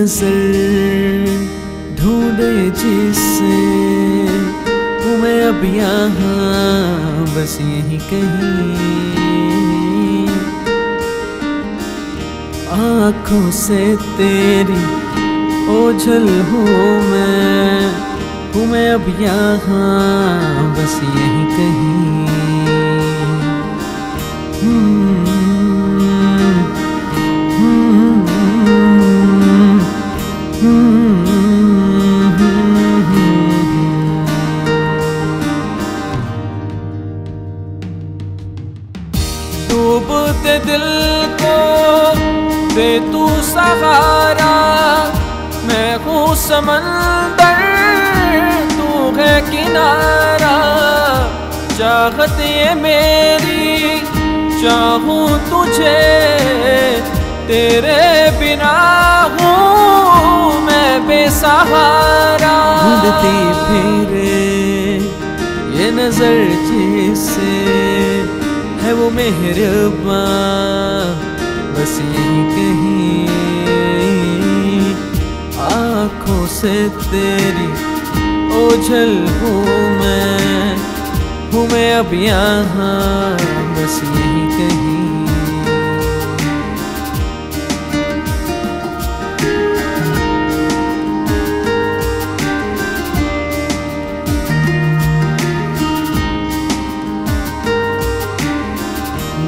नजर ढूंढे जिसे तुम्हें अब यहाँ बस यही कहीं आँखों से तेरी ओझल हूँ मैं, तुम्हें अब यहाँ बस यही कहीं। डूबते दिल को दे तू सहारा, मैं हूँ समंदर तू है किनारा, चाहत ये मेरी चाहूँ तुझे तेरे बिना हूँ मैं बेसहारा। ढूंढती फिरे ये नजर जिसे है वो मेहरबा बस यही कहीं आँखों से तेरी ओझल हूँ मैं अब यहाँ बस यही कहीं।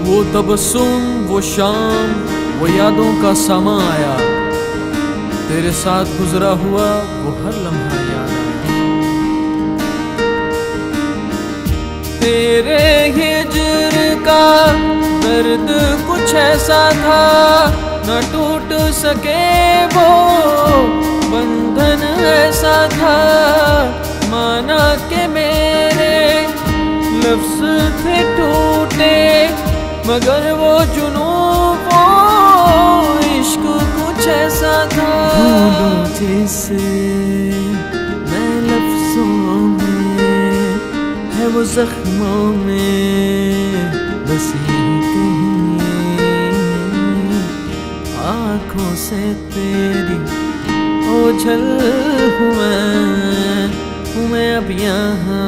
वो तबस्सुम वो शाम वो यादों का समा आया, तेरे साथ गुजरा हुआ वो हर लम्हा याद आया। तेरे हिजर का दर्द कुछ ऐसा था न टूट सके वो बंधन ऐसा था, माना के मेरे लफ्ज थे टूटे मगर वो जुनून वो इश्क कुछ ऐसा था। भूलूं जिसे मैं लफ्जों में है वो जख्मों में बस यही कहीं आँखों से तेरी ओझल हूँ मैं अब यहाँ